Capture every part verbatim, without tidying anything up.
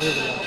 Geht's?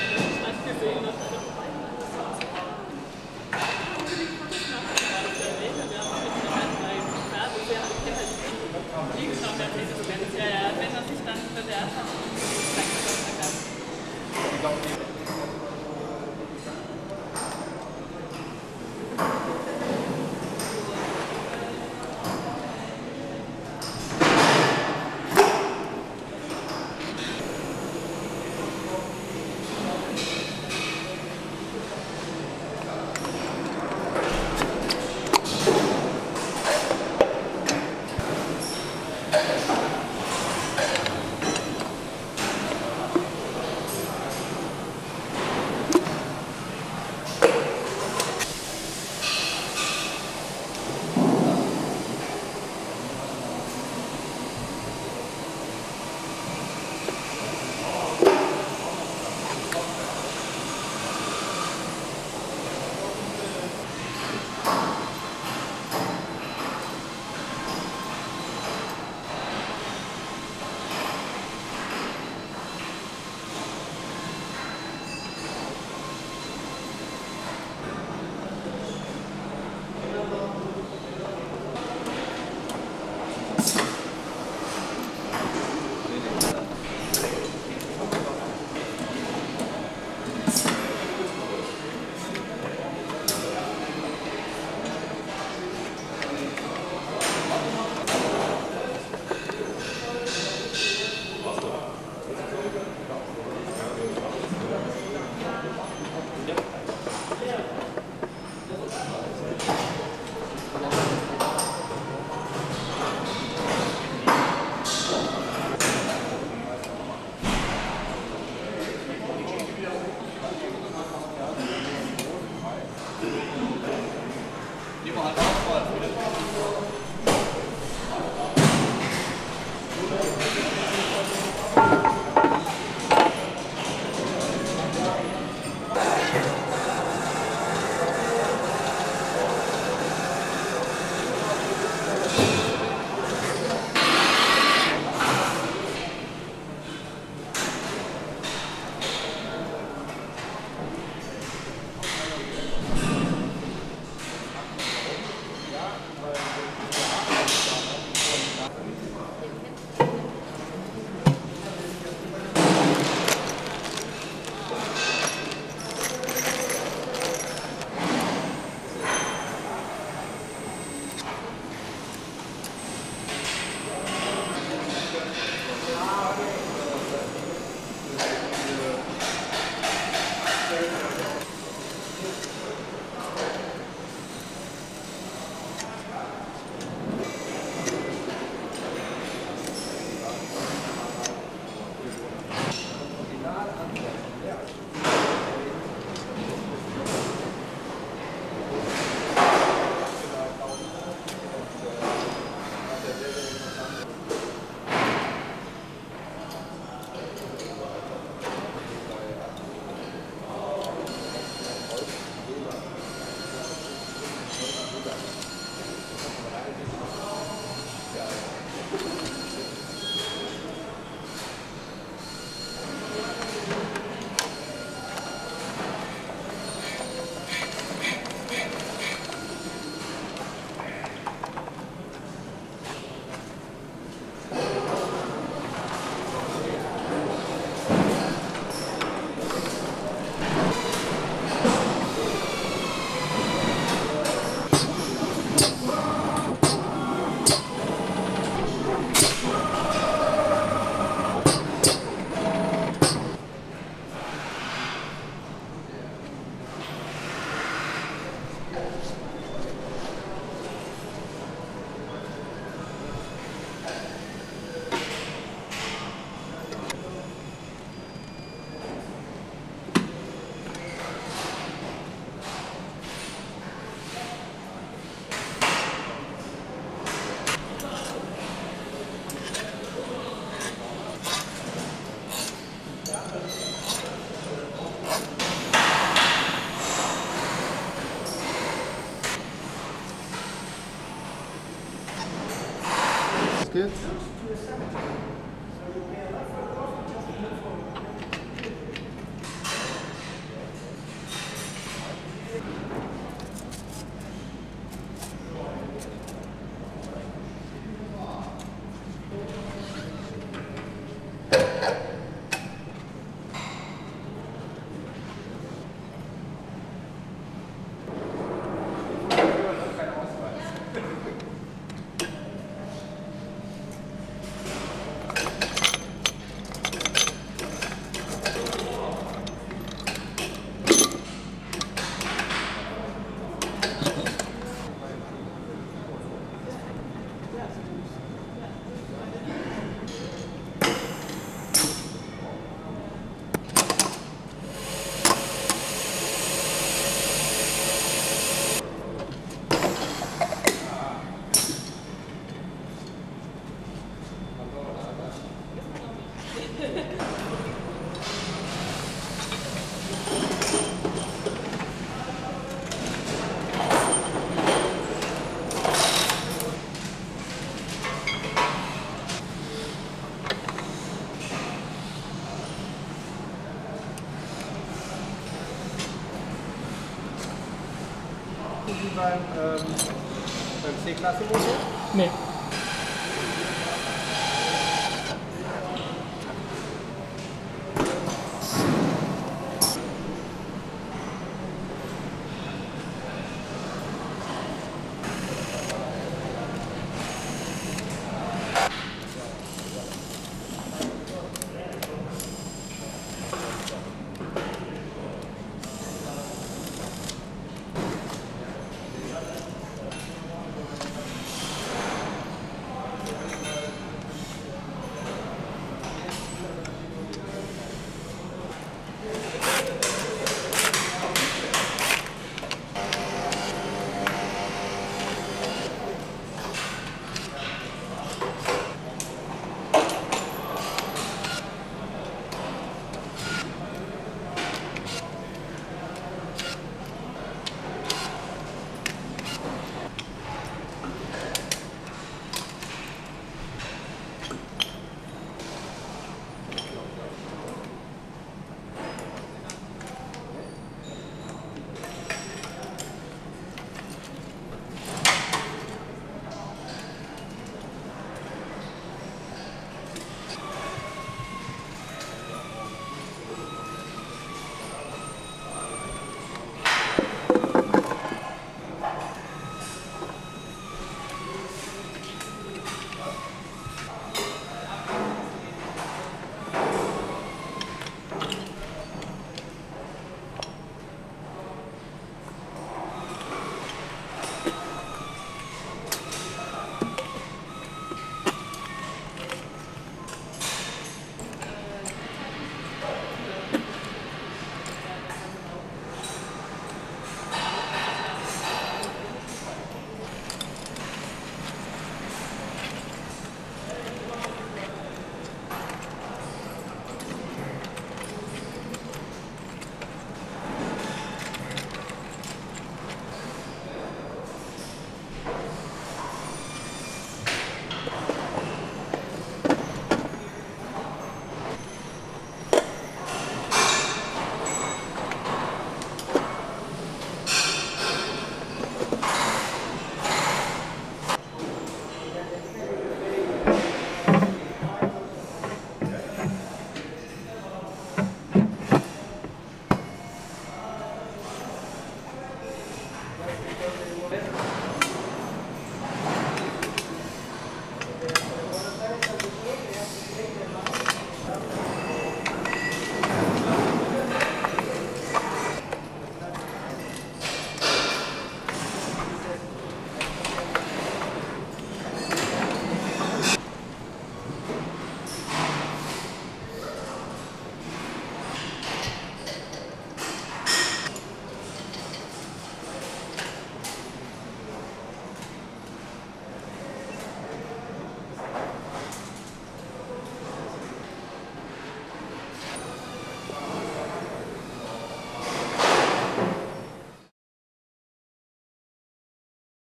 wie beim, ähm, beim C-Klasse-Motor? Nee.